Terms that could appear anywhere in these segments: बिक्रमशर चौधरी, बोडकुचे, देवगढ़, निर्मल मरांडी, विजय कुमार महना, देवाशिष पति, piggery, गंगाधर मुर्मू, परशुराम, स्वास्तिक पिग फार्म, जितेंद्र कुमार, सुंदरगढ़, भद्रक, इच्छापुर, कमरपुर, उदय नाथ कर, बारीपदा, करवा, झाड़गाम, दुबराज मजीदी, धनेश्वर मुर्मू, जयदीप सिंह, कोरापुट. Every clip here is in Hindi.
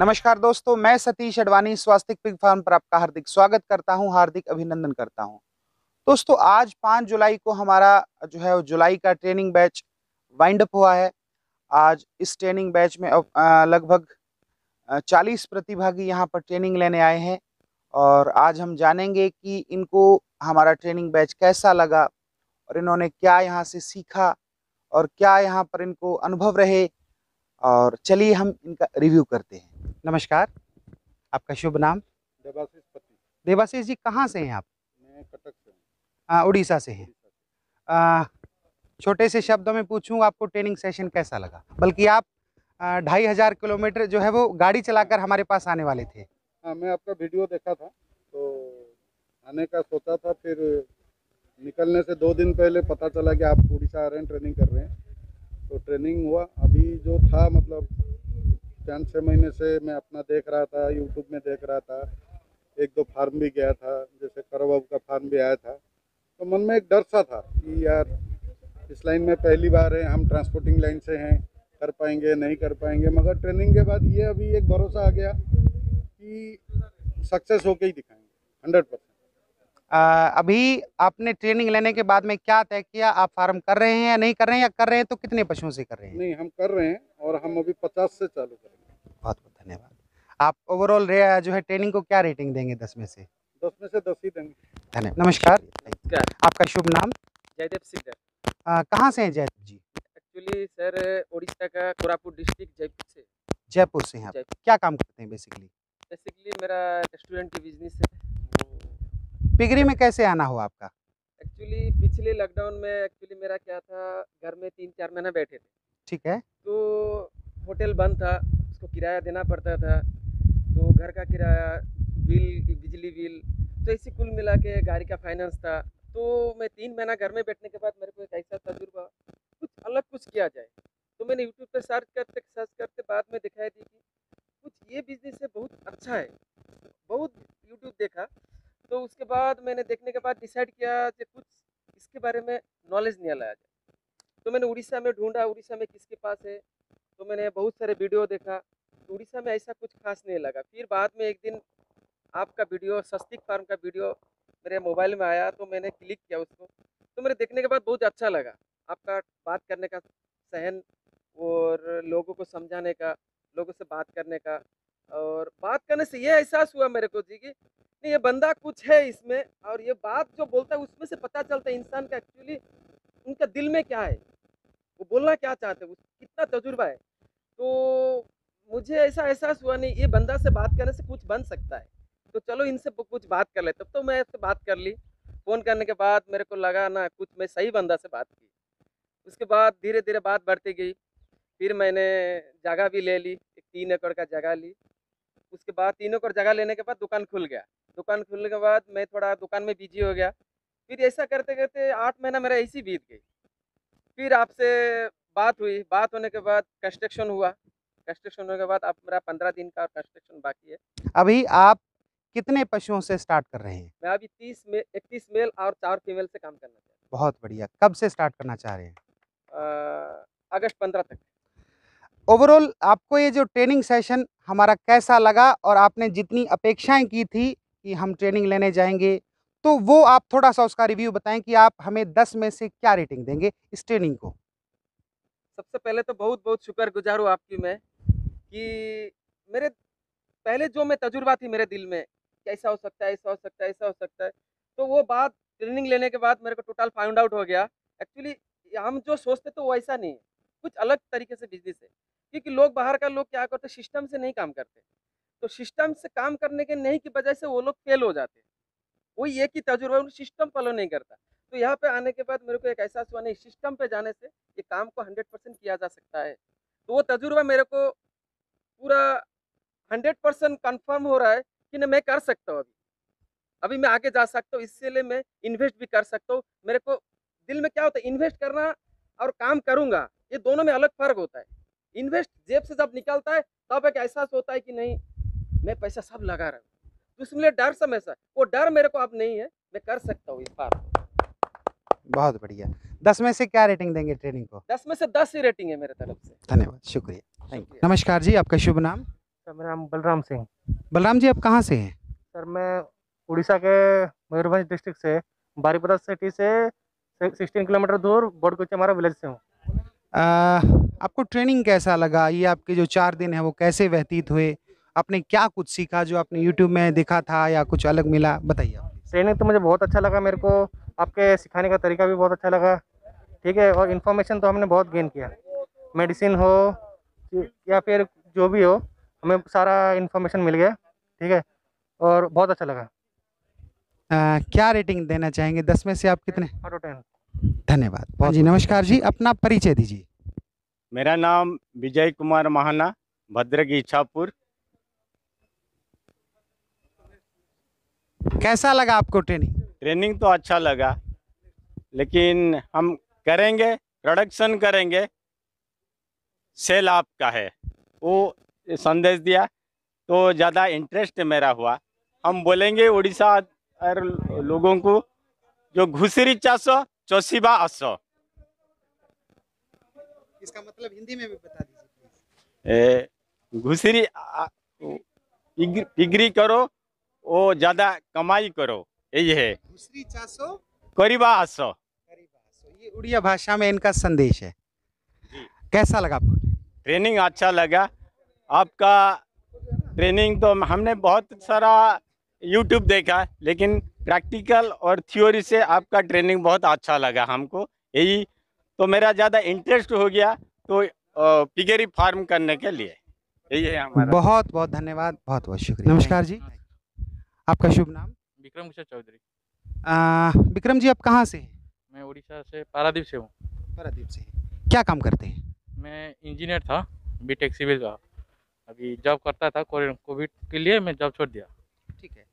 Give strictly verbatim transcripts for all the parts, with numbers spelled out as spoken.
नमस्कार दोस्तों, मैं सतीश आडवानी स्वास्तिक पिग फार्म पर आपका हार्दिक स्वागत करता हूं, हार्दिक अभिनंदन करता हूं। दोस्तों, आज पाँच जुलाई को हमारा जो है वो जुलाई का ट्रेनिंग बैच वाइंड अप हुआ है। आज इस ट्रेनिंग बैच में लगभग चालीस प्रतिभागी यहां पर ट्रेनिंग लेने आए हैं और आज हम जानेंगे कि इनको हमारा ट्रेनिंग बैच कैसा लगा और इन्होंने क्या यहाँ से सीखा और क्या यहाँ पर इनको अनुभव रहे, और चलिए हम इनका रिव्यू करते हैं। नमस्कार, आपका शुभ नाम? देवाशिष पति। देवाशिष जी, कहाँ से हैं आप? मैं कटक से हूँ। उड़ीसा से हैं। छोटे से शब्दों में पूछूं, आपको ट्रेनिंग सेशन कैसा लगा? बल्कि आप ढाई हज़ार किलोमीटर जो है वो गाड़ी चलाकर हमारे पास आने वाले थे। हाँ, मैं आपका वीडियो देखा था तो आने का सोचा था, फिर निकलने से दो दिन पहले पता चला कि आप उड़ीसा आ रहे हैं, ट्रेनिंग कर रहे हैं, तो ट्रेनिंग हुआ। अभी जो था मतलब पाँच छः महीने से मैं अपना देख रहा था, यूट्यूब में देख रहा था, एक दो फार्म भी गया था, जैसे करवा का फार्म भी आया था, तो मन में एक डर सा था कि यार इस लाइन में पहली बार है, हम ट्रांसपोर्टिंग लाइन से हैं, कर पाएंगे नहीं कर पाएंगे। मगर ट्रेनिंग के बाद ये अभी एक भरोसा आ गया कि सक्सेस होके ही दिखाएंगे हंड्रेड परसेंट। आ, अभी आपने ट्रेनिंग लेने के बाद में क्या तय किया? आप फार्म कर रहे हैं या नहीं कर रहे हैं, या कर रहे हैं तो कितने पशुओं से कर रहे हैं? नहीं, हम कर रहे हैं और हम अभी पचास से चालू करेंगे। बहुत बहुत धन्यवाद। आप ओवरऑल जो है ट्रेनिंग को क्या रेटिंग देंगे? दस में से? दस में से दस ही देंगे। धन्यवाद। नमस्कार, नमस्कार। आपका शुभ नाम? जयदीप सिंह। कहाँ से हैं जयदीप जी? एक्चुअली सर, उड़ीसा का कोरापुट डिस्ट्रिक्ट, जयपुर से। जयपुर से हैं। क्या काम करते हैं बेसिकली? बेसिकली मेरा रेस्टोरेंट की बिजनेस है। पिगरी में कैसे आना हुआ आपका? एक्चुअली पिछले लॉकडाउन में एक्चुअली मेरा क्या था, घर में तीन चार महीना बैठे थे। ठीक है। तो होटल बंद था, उसको किराया देना पड़ता था, तो घर का किराया, बिल, बिजली बिल, तो इसी कुल मिला के गाड़ी का फाइनेंस था। तो मैं तीन महीना घर में बैठने के बाद मेरे को एक ऐसा तजुर्बा, कुछ अलग कुछ किया जाए, तो मैंने यूट्यूब पर सर्च करते सर्च करते बाद में दिखाई दी कि कुछ ये बिजनेस है, बहुत अच्छा है, बहुत यूट्यूब देखा। तो उसके बाद मैंने देखने के बाद डिसाइड किया कि कुछ इसके बारे में नॉलेज नहीं लाया जाए। तो मैंने उड़ीसा में ढूंढा, उड़ीसा में किसके पास है, तो मैंने बहुत सारे वीडियो देखा, तो उड़ीसा में ऐसा कुछ खास नहीं लगा। फिर बाद में एक दिन आपका वीडियो, स्वास्तिक फार्म का वीडियो मेरे मोबाइल में आया, तो मैंने क्लिक किया उसको, तो मेरे देखने के बाद बहुत अच्छा लगा। आपका बात करने का सहन और लोगों को समझाने का, लोगों से बात करने का, और बात करने से ये एहसास हुआ मेरे को जी कि नहीं, ये बंदा कुछ है इसमें, और ये बात जो बोलता है उसमें से पता चलता है इंसान का एक्चुअली उनका दिल में क्या है, वो बोलना क्या चाहते हैं, कितना तजुर्बा है। तो मुझे ऐसा एहसास हुआ नहीं, ये बंदा से बात करने से कुछ बन सकता है, तो चलो इनसे कुछ बात कर ले। तब तो मैं इससे बात कर ली। फ़ोन करने के बाद मेरे को लगा ना कुछ मैं सही बंदा से बात की। उसके बाद धीरे धीरे बात बढ़ती गई। फिर मैंने जगह भी ले ली, एक तीन एकड़ का जगह ली। उसके बाद तीन एकड़ जगह लेने के बाद दुकान खुल गया। दुकान खुलने के बाद मैं थोड़ा दुकान में बिजी हो गया। फिर ऐसा करते करते आठ महीना मेरा ऐसे ही बीत गई। फिर आपसे बात हुई, बात होने के बाद कंस्ट्रक्शन हुआ, कंस्ट्रक्शन होने के बाद अब मेरा पंद्रह दिन का कंस्ट्रक्शन बाकी है। अभी आप कितने पशुओं से स्टार्ट कर रहे हैं? मैं अभी तीस में इकतीस मेल और चार फीमेल से काम करना चाहता हूँ। बहुत बढ़िया। कब से स्टार्ट करना चाह रहे हैं? अगस्त पंद्रह तक। ओवरऑल आपको ये जो ट्रेनिंग सेशन हमारा कैसा लगा, और आपने जितनी अपेक्षाएं की थी कि हम ट्रेनिंग लेने जाएंगे, तो वो आप थोड़ा सा उसका रिव्यू बताएं कि आप हमें दस में से क्या रेटिंग देंगे इस ट्रेनिंग को? सबसे पहले तो बहुत बहुत शुक्रगुजार हूँ आपकी मैं कि मेरे पहले जो मैं तजुर्बा थी मेरे दिल में, ऐसा हो सकता है, ऐसा हो सकता है, ऐसा हो सकता है, तो वो बात ट्रेनिंग लेने के बाद मेरे को टोटल फाइंड आउट हो गया। एक्चुअली हम जो सोचते तो वो ऐसा नहीं है, कुछ अलग तरीके से बिजनेस है। क्योंकि लोग बाहर का लोग क्या करते, सिस्टम से नहीं काम करते, तो सिस्टम से काम करने के नहीं की वजह से वो लोग फेल हो जाते हैं। वही एक ही तजुर्बा, उन सिस्टम फॉलो नहीं करता। तो यहाँ पे आने के बाद मेरे को एक एहसास हुआ नहीं, सिस्टम पे जाने से ये काम को हंड्रेड परसेंट किया जा सकता है। तो वो तजुर्बा मेरे को पूरा हंड्रेड परसेंट कन्फर्म हो रहा है कि नहीं, मैं कर सकता हूँ, अभी अभी मैं आगे जा सकता हूँ, इसलिए मैं इन्वेस्ट भी कर सकता हूँ। मेरे को दिल में क्या होता है, इन्वेस्ट करना और काम करूँगा, ये दोनों में अलग फ़र्क होता है। इन्वेस्ट जेब से जब निकलता है तब एक एहसास होता है कि नहीं, मैं पैसा सब लगा रहा हूँ, तो उसमें डर समझा, वो डर मेरे को अब नहीं है, मैं कर सकता हूँ इस बार। बहुत बढ़िया। दस में से क्या रेटिंग देंगे ट्रेनिंग को? दस में से दस ही रेटिंग है मेरे तरफ से। धन्यवाद, शुक्रिया, थैंक यू। नमस्कार जी, आपका शुभ नाम? सर मेरा नाम बलराम सिंह। बलराम जी आप कहाँ से हैं? सर मैं उड़ीसा के मयूरभंज डिस्ट्रिक्ट से बारीपदा सिटी से सोलह किलोमीटर दूर बोडकुचे हमारा विलेज से हूँ। आपको ट्रेनिंग कैसा लगा? ये आपके जो चार दिन है वो कैसे व्यतीत हुए? आपने क्या कुछ सीखा जो आपने यूट्यूब में देखा था या कुछ अलग मिला, बताइए। ट्रेनिंग तो मुझे बहुत अच्छा लगा, मेरे को आपके सिखाने का तरीका भी बहुत अच्छा लगा, ठीक है। और इन्फॉर्मेशन तो हमने बहुत गेन किया, मेडिसिन हो या फिर जो भी हो, हमें सारा इन्फॉर्मेशन मिल गया, ठीक है। और बहुत अच्छा लगा। आ, क्या रेटिंग देना चाहेंगे दस में से आप कितने? Out of ten. धन्यवाद जी। नमस्कार जी, अपना परिचय दीजिए। मेरा नाम विजय कुमार महना, भद्रक इच्छापुर। कैसा लगा आपको ट्रेनिंग? ट्रेनिंग तो अच्छा लगा, लेकिन हम करेंगे प्रोडक्शन करेंगे, सेल आपका है वो संदेश दिया तो ज़्यादा इंटरेस्ट मेरा हुआ। हम बोलेंगे उड़ीसा और लोगों को जो घुसरी चाष चौसीबा असो, इसका मतलब हिंदी में भी बता दीजिए। घुसरी डिग्री करो वो ज्यादा कमाई करो, यही है घुसरी चासो करीबा असो। ये उड़िया भाषा में इनका संदेश है। कैसा लगा आपको ट्रेनिंग? अच्छा लगा आपका ट्रेनिंग। तो हमने बहुत सारा यूट्यूब देखा, लेकिन प्रैक्टिकल और थ्योरी से आपका ट्रेनिंग बहुत अच्छा लगा हमको। यही तो मेरा ज़्यादा इंटरेस्ट हो गया तो पिगरी फार्म करने के लिए, यही है हमारा। बहुत बहुत धन्यवाद, बहुत बहुत शुक्रिया। नमस्कार जी, आपका शुभ नाम? बिक्रमशर चौधरी। बिक्रम जी आप कहाँ से हैं? मैं उड़ीसा से पारादीप से हूँ। पारादीप से क्या काम करते हैं? मैं इंजीनियर था, बी टेक सिविल का। अभी जॉब करता था, कोविड के लिए मैं जॉब छोड़ दिया। ठीक है।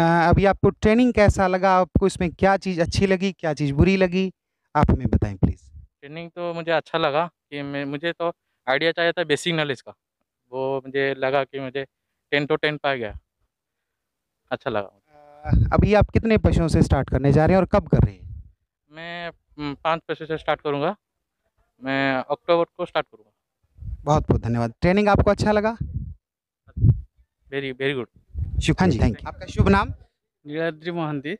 आ, अभी आपको ट्रेनिंग कैसा लगा? आपको इसमें क्या चीज़ अच्छी लगी, क्या चीज़ बुरी लगी, आप हमें बताएं प्लीज़। ट्रेनिंग तो मुझे अच्छा लगा कि मैं मुझे तो आइडिया चाहिए था बेसिक नॉलेज का, वो मुझे लगा कि मुझे टेन टू टेन पा गया, अच्छा लगा। आ, अभी आप कितने पशुओं से स्टार्ट करने जा रहे हैं और कब कर रहे हैं? मैं पाँच पशु से स्टार्ट करूँगा, मैं अक्टूबर को स्टार्ट करूँगा। बहुत बहुत धन्यवाद। ट्रेनिंग आपको अच्छा लगा? Very very good. हाँ जी, थैंक यू। आपका शुभ नाम? नीलाद्रि मोहंती।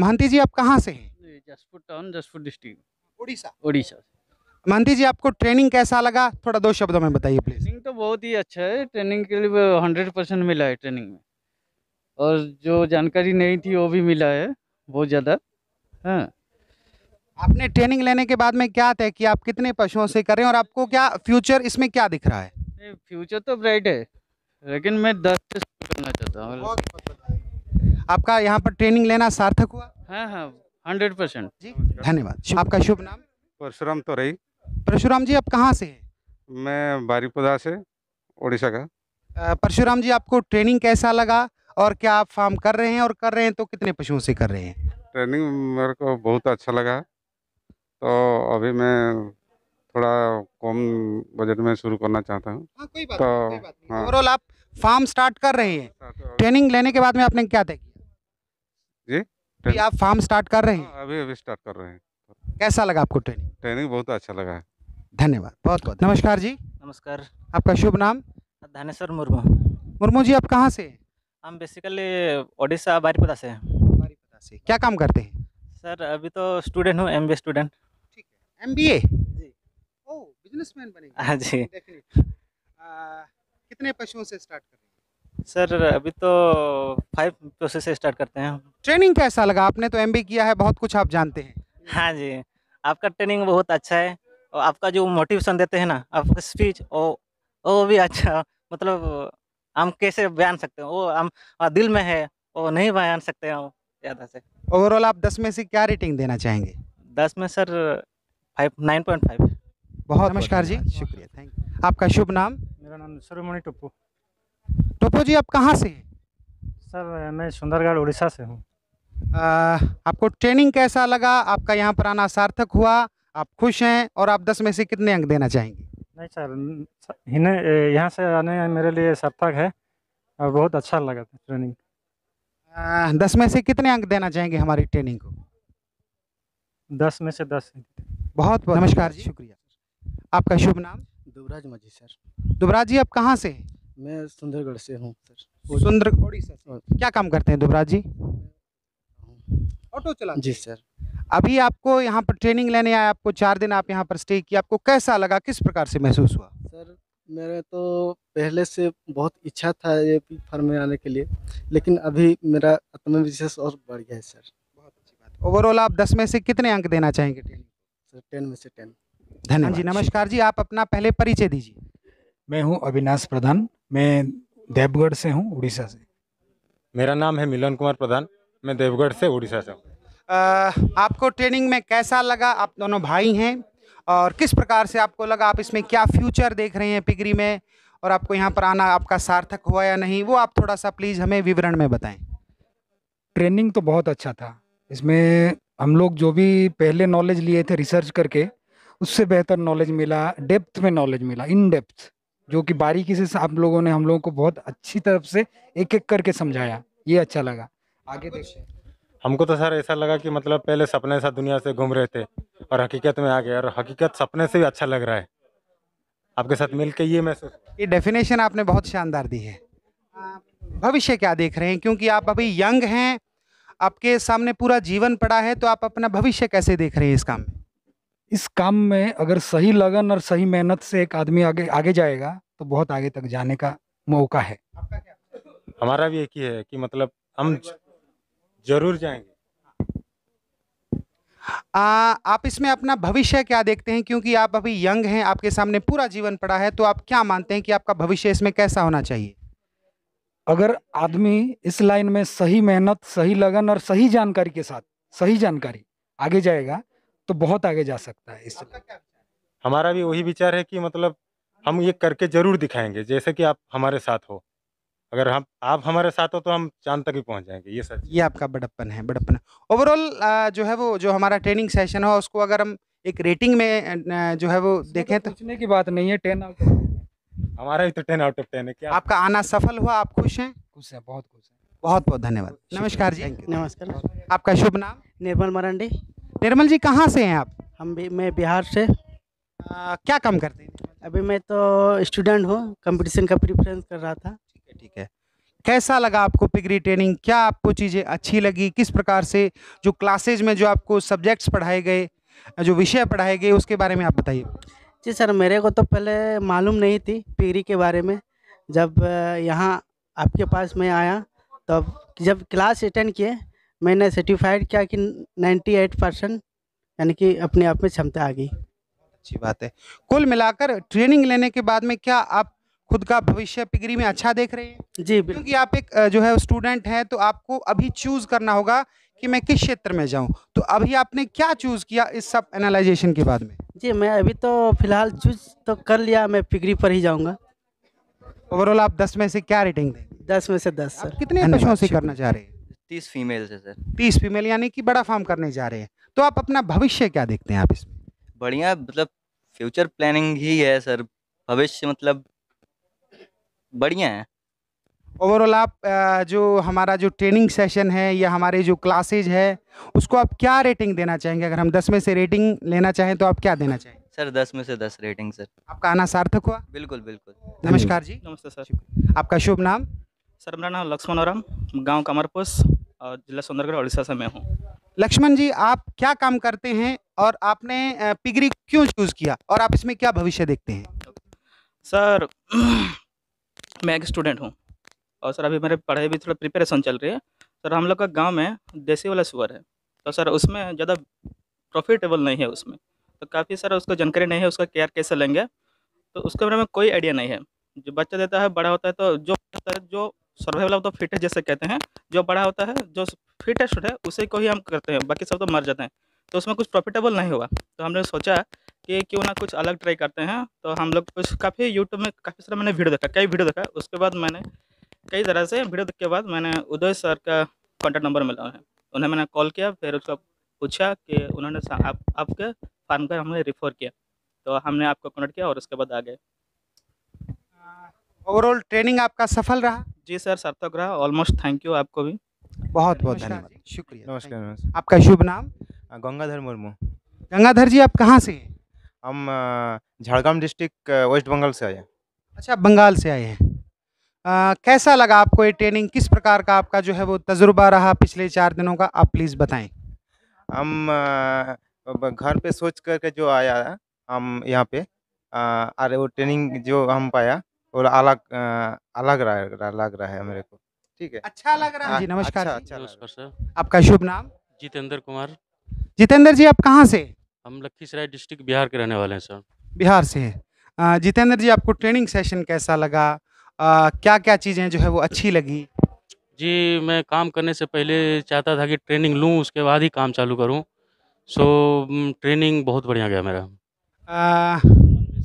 महंती जी आप कहाँ से हैं? Jaspur town, Jaspur district, Orissa. उड़ीसा। महंती जी आपको ट्रेनिंग कैसा लगा, थोड़ा दो शब्दों में बताइए प्लीज। ट्रेनिंग तो बहुत ही अच्छा है, ट्रेनिंग के लिए हंड्रेड परसेंट मिला है ट्रेनिंग में, और जो जानकारी नहीं थी वो भी मिला है बहुत ज़्यादा। हाँ। आपने ट्रेनिंग लेने के बाद में क्या तय किया, आप कितने पशुओं से करें और आपको क्या फ्यूचर इसमें क्या दिख रहा है? फ्यूचर तो ब्राइट है, लेकिन मैं दस से करना चाहता हूँ। आपका यहाँ पर ट्रेनिंग लेना सार्थक हुआ? हाँ हाँ, हंड्रेड परसेंट जी, धन्यवाद। आपका शुभ नाम? परशुराम। तो रही परशुराम जी आप कहाँ से हैं? मैं बारीपदा से, उड़ीसा का। परशुराम जी आपको ट्रेनिंग कैसा लगा और क्या आप फार्म कर रहे हैं, और कर रहे हैं तो कितने पशुओं से कर रहे हैं? ट्रेनिंग मेरे को बहुत अच्छा लगा, तो अभी मैं थोड़ा कम बजट में शुरू करना चाहता हूँ। हाँ, कोई बात नहीं, कोई बात नहीं। ओवरऑल आप फार्म स्टार्ट कर रहे हैं, ट्रेनिंग लेने के बाद में आपने क्या तय किया? जी अभी आप फार्म स्टार्ट कर रहे हैं? हाँ, अभी अभी स्टार्ट कर रहे हैं। कैसा लगा आपको ट्रेनिंग? ट्रेनिंग बहुत अच्छा लगा है, धन्यवाद। बहुत बहुत नमस्कार जी। नमस्कार। आपका शुभ नाम? धनेश्वर मुर्मू। मुर्मू जी आप कहाँ से? हम बेसिकली उड़ीसा बारीपदा से। बारीपदा से क्या काम करते हैं? सर अभी तो स्टूडेंट हूँ, एम बी ए स्टूडेंट। ठीक है, एम बी ए जी। ओ बिजनेसमैन बनेंगे। हाँ जी। कितने पशुओं से स्टार्ट करेंगे? सर अभी तो फाइव पशु से स्टार्ट करते हैं। ट्रेनिंग कैसा लगा? आपने तो एमबी किया है, बहुत कुछ आप जानते हैं। हाँ जी, आपका ट्रेनिंग बहुत अच्छा है, और आपका जो मोटिवेशन देते हैं ना, आपका स्पीच ओ ओ भी अच्छा, मतलब हम कैसे बयान सकते हैं, वो हम दिल में है वो नहीं बयान सकते हैं ज़्यादा से। ओवरऑल आप दस में से क्या रेटिंग देना चाहेंगे? दस में sir five nine point five. बहुत नमस्कार जी, शुक्रिया, थैंक यू। आपका शुभ नाम? मेरा नाम सुरमणि टप्पू। टप्पू जी आप कहाँ से हैं? सर मैं सुंदरगढ़ उड़ीसा से हूँ। आपको ट्रेनिंग कैसा लगा? आपका यहाँ पर आना सार्थक हुआ, आप खुश हैं, और आप दस में से कितने अंक देना चाहेंगे? नहीं सर, यहाँ से आने मेरे लिए सार्थक है और बहुत अच्छा लगा था ट्रेनिंग। आ, दस में से कितने अंक देना चाहेंगे हमारी ट्रेनिंग को? दस में से दस। बहुत बहुत नमस्कार जी, शुक्रिया। आपका शुभ नाम? दुबराज मजीदी। सर दुबराज जी आप कहाँ से हैं? मैं सुंदरगढ़ से हूँ सर। सुंदरगढ़ ओडिशा। क्या काम करते हैं दुबराज जी? ऑटो चलाते। जी सर। अभी आपको यहाँ पर ट्रेनिंग लेने आया, आपको चार दिन आप यहाँ पर स्टे किया, आपको कैसा लगा, किस प्रकार से महसूस हुआ? सर मेरे तो पहले से बहुत इच्छा था ये पिग फार्म में आने के लिए, लेकिन अभी मेरा आत्मविश्वास और बढ़ गया है सर। बहुत अच्छी बात। ओवरऑल आप दस में से कितने अंक देना चाहेंगे ट्रेनिंग? सर टेन में से टेन। धन्यवाद जी। नमस्कार जी, आप अपना पहले परिचय दीजिए। मैं हूँ अविनाश प्रधान, मैं देवगढ़ से हूँ, उड़ीसा से। मेरा नाम है मिलन कुमार प्रधान, मैं देवगढ़ से उड़ीसा से हूँ। आपको ट्रेनिंग में कैसा लगा? आप दोनों भाई हैं, और किस प्रकार से आपको लगा, आप इसमें क्या फ्यूचर देख रहे हैं पिगरी में, और आपको यहाँ पर आना आपका सार्थक हुआ या नहीं, वो आप थोड़ा सा प्लीज़ हमें विवरण में बताएं। ट्रेनिंग तो बहुत अच्छा था, इसमें हम लोग जो भी पहले नॉलेज लिए थे रिसर्च करके, उससे बेहतर नॉलेज मिला, डेप्थ में नॉलेज मिला, इन डेप्थ, जो कि बारीकी से आप लोगों ने हम लोगों को बहुत अच्छी तरफ से एक एक करके समझाया, ये अच्छा लगा। आगे देखिए। हमको तो सर ऐसा लगा कि मतलब पहले सपने सा दुनिया से घूम रहे थे और हकीकत में आ गए, और हकीकत सपने से भी अच्छा लग रहा है आपके साथ मिलके। ये महसूस, ये डेफिनेशन आपने बहुत शानदार दी है। भविष्य क्या देख रहे हैं, क्योंकि आप अभी यंग हैं, आपके सामने पूरा जीवन पड़ा है, तो आप अपना भविष्य कैसे देख रहे हैं इस काम में? इस काम में अगर सही लगन और सही मेहनत से एक आदमी आगे आगे जाएगा तो बहुत आगे तक जाने का मौका है। आपका क्या? हमारा भी एक ही है कि मतलब हम जरूर जाएंगे। आ, आप इसमें अपना भविष्य क्या देखते हैं, क्योंकि आप अभी यंग हैं, आपके सामने पूरा जीवन पड़ा है, तो आप क्या मानते हैं कि आपका भविष्य इसमें कैसा होना चाहिए? अगर आदमी इस लाइन में सही मेहनत, सही लगन और सही जानकारी के साथ, सही जानकारी आगे जाएगा तो बहुत आगे जा सकता है। इस हमारा भी वही विचार है कि मतलब हम ये करके जरूर दिखाएंगे, जैसे कि आप हमारे साथ हो, अगर हम आप हमारे साथ हो तो हम चांद तक ही पहुंच जाएंगे। ये सच, ये आपका बड़प्पन है, बड़प्पन। ओवरऑल जो है वो जो हमारा ट्रेनिंग सेशन हो, उसको अगर हम एक रेटिंग में जो है वो देखें तो पूछने की बात नहीं है, टेन आउट ऑफ टेन। हमारा भी तो टेन आउट ऑफ टेन है। क्या आपका आना सफल हुआ, आप खुश हैं? खुश हैं, बहुत खुश हैं। बहुत बहुत धन्यवाद। नमस्कार जी। नमस्कार। आपका शुभ नाम? निर्मल मरांडी। निर्मल जी कहाँ से हैं आप? हम भी मैं बिहार से। आ, क्या काम करते हैं? अभी मैं तो स्टूडेंट हूँ, कंपटीशन का प्रिपरेशन कर रहा था। ठीक है, ठीक है। कैसा लगा आपको पिगरी ट्रेनिंग? क्या आपको चीज़ें अच्छी लगी? किस प्रकार से जो क्लासेज में जो आपको सब्जेक्ट्स पढ़ाए गए, जो विषय पढ़ाए गए, उसके बारे में आप बताइए। जी सर, मेरे को तो पहले मालूम नहीं थी पिगरी के बारे में। जब यहाँ आपके पास मैं आया, तब जब क्लास अटेंड किए, मैंने सर्टिफाइड किया कि अट्ठानवे परसेंट, यानी कि अपने आप में क्षमता आ गई। अच्छी बात है। कुल मिलाकर ट्रेनिंग लेने के बाद में क्या आप खुद का भविष्य पिगरी में अच्छा देख रहे हैं? जी, क्योंकि आप एक जो है स्टूडेंट हैं, तो आपको अभी चूज़ करना होगा कि मैं किस क्षेत्र में जाऊं। तो अभी आपने क्या चूज़ किया इस सब एनालाइजेशन के बाद में? जी, मैं अभी तो फिलहाल चूज तो कर लिया, मैं पिगरी पर ही जाऊँगा। ओवरऑल आप दस में से क्या रेटिंग देंगे? दस में से दस। कितने बच्चों से करना चाह रहे हैं? तीस फीमेल से सर। तीस फीमेल, यानी कि बड़ा फार्म करने जा रहे हैं। तो आप अपना भविष्य क्या देखते हैं आप इसमें? बढ़िया, मतलब फ्यूचर प्लानिंग ही है सर, भविष्य मतलब बढ़िया है। ओवरऑल आप जो हमारा जो ट्रेनिंग सेशन है या हमारे जो क्लासेज है, उसको आप क्या रेटिंग देना चाहेंगे? अगर हम दस में से रेटिंग लेना चाहें तो आप क्या देना चाहेंगे? सर दस में से दस रेटिंग सर। आपका आना सार्थक हुआ? बिल्कुल बिल्कुल। नमस्कार जी। नमस्ते सर। आपका शुभ नाम? सर मेरा नाम लक्ष्मण और गाँव कमरपुर और जिला सुंदरगढ़ उड़ीसा से मैं हूँ। लक्ष्मण जी, आप क्या काम करते हैं और आपने पिगरी क्यों चूज़ किया, और आप इसमें क्या भविष्य देखते हैं? सर मैं एक स्टूडेंट हूँ, और सर अभी मेरे पढ़ाई भी थोड़ा प्रिपरेशन चल रही है। सर हम लोग का गांव में देसी वाला सुअर है, तो सर उसमें ज़्यादा प्रॉफिटेबल नहीं है, उसमें तो काफ़ी सर उसको जानकारी नहीं है, उसका केयर कैसे लेंगे, तो उसके बारे में कोई आइडिया नहीं है। जो बच्चा देता है बड़ा होता है, तो जो जो सर्वाइवल ऑफ द फिटेस्ट जैसे कहते हैं, जो बड़ा होता है, जो फिटेस्ट है, उसी को ही हम करते हैं, बाकी सब तो मर जाते हैं। तो उसमें कुछ प्रॉफिटेबल नहीं हुआ, तो हमने सोचा कि क्यों ना कुछ अलग ट्राई करते हैं। तो हम लोग कुछ काफ़ी यूट्यूब में काफ़ी सारा मैंने वीडियो देखा, कई वीडियो देखा, उसके बाद मैंने कई तरह से वीडियो देख के बाद मैंने उदय सर का कॉन्टैक्ट नंबर मिला है, उन्हें मैंने कॉल किया, फिर उसका पूछा कि उन्होंने आप, आपके फार्म का हमने रिफर किया, तो हमने आपको कॉन्टैक्ट किया और उसके बाद आ गए। ओवरऑल ट्रेनिंग आपका सफल रहा? जी सर, सार्थक रहा ऑलमोस्ट। थैंक यू आपको भी, बहुत बहुत धन्यवाद, शुक्रिया। नमस्कार। आपका शुभ नाम? गंगाधर मुर्मू। गंगाधर जी, आप कहाँ से हैं? हम झाड़गाम डिस्ट्रिक्ट वेस्ट बंगाल से आए हैं। अच्छा, बंगाल से आए हैं। आ, कैसा लगा आपको ये ट्रेनिंग, किस प्रकार का आपका जो है वो तजुर्बा रहा पिछले चार दिनों का, आप प्लीज़ बताएं। हम घर पे सोच करके जो आया, हम यहाँ पे अरे वो ट्रेनिंग जो हम पाया वो अलग अलग लग रहा है मेरे को, ठीक है, अच्छा लग रहा है जी। नमस्कार, अच्छा, नमस्कार सर। आपका शुभ नाम? जितेंद्र कुमार। जितेंद्र जी, आप कहाँ से? हम लखीसराय डिस्ट्रिक्ट बिहार के रहने वाले हैं सर। बिहार से है। जितेंद्र जी, आपको ट्रेनिंग सेशन कैसा लगा, आ, क्या क्या चीज़ें जो है वो अच्छी लगी? जी, मैं काम करने से पहले चाहता था कि ट्रेनिंग लूँ उसके बाद ही काम चालू करूँ, सो ट्रेनिंग बहुत बढ़िया गया मेरा। आ,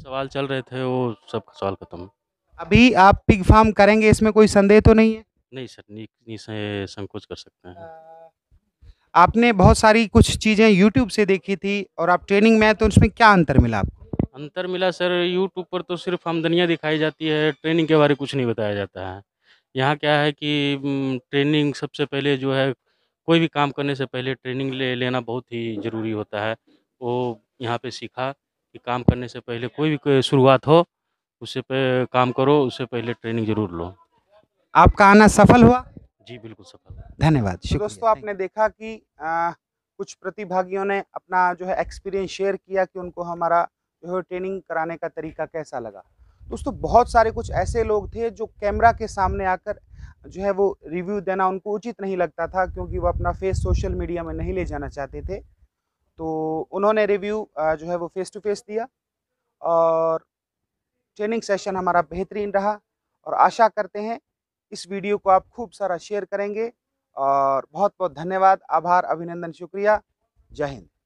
सवाल चल रहे थे वो सब सवाल खत्म। अभी आप पिग फार्म करेंगे, इसमें कोई संदेह तो नहीं है? नहीं सर, नहीं संकोच कर सकते हैं। आपने बहुत सारी कुछ चीज़ें यूट्यूब से देखी थी और आप ट्रेनिंग में, तो उसमें क्या अंतर मिला आपको? अंतर मिला सर, यूट्यूब पर तो सिर्फ आमदनियाँ दिखाई जाती है, ट्रेनिंग के बारे कुछ नहीं बताया जाता है। यहाँ क्या है कि ट्रेनिंग सबसे पहले जो है, कोई भी काम करने से पहले ट्रेनिंग ले लेना बहुत ही ज़रूरी होता है। वो यहाँ पे सीखा कि काम करने से पहले कोई भी शुरुआत हो उससे पे काम करो, उससे पहले ट्रेनिंग ज़रूर लो। आपका आना सफल हुआ? जी बिल्कुल सफल, धन्यवाद। तो दोस्तों, आपने देखा कि आ, कुछ प्रतिभागियों ने अपना जो है एक्सपीरियंस शेयर किया कि उनको हमारा जो है ट्रेनिंग कराने का तरीका कैसा लगा। दोस्तों, बहुत सारे कुछ ऐसे लोग थे जो कैमरा के सामने आकर जो है वो रिव्यू देना उनको उचित नहीं लगता था, क्योंकि वो अपना फेस सोशल मीडिया में नहीं ले जाना चाहते थे। तो उन्होंने रिव्यू जो है वो फेस टू फेस दिया और ट्रेनिंग सेशन हमारा बेहतरीन रहा। और आशा करते हैं इस वीडियो को आप खूब सारा शेयर करेंगे। और बहुत बहुत धन्यवाद, आभार, अभिनंदन, शुक्रिया। जय हिंद।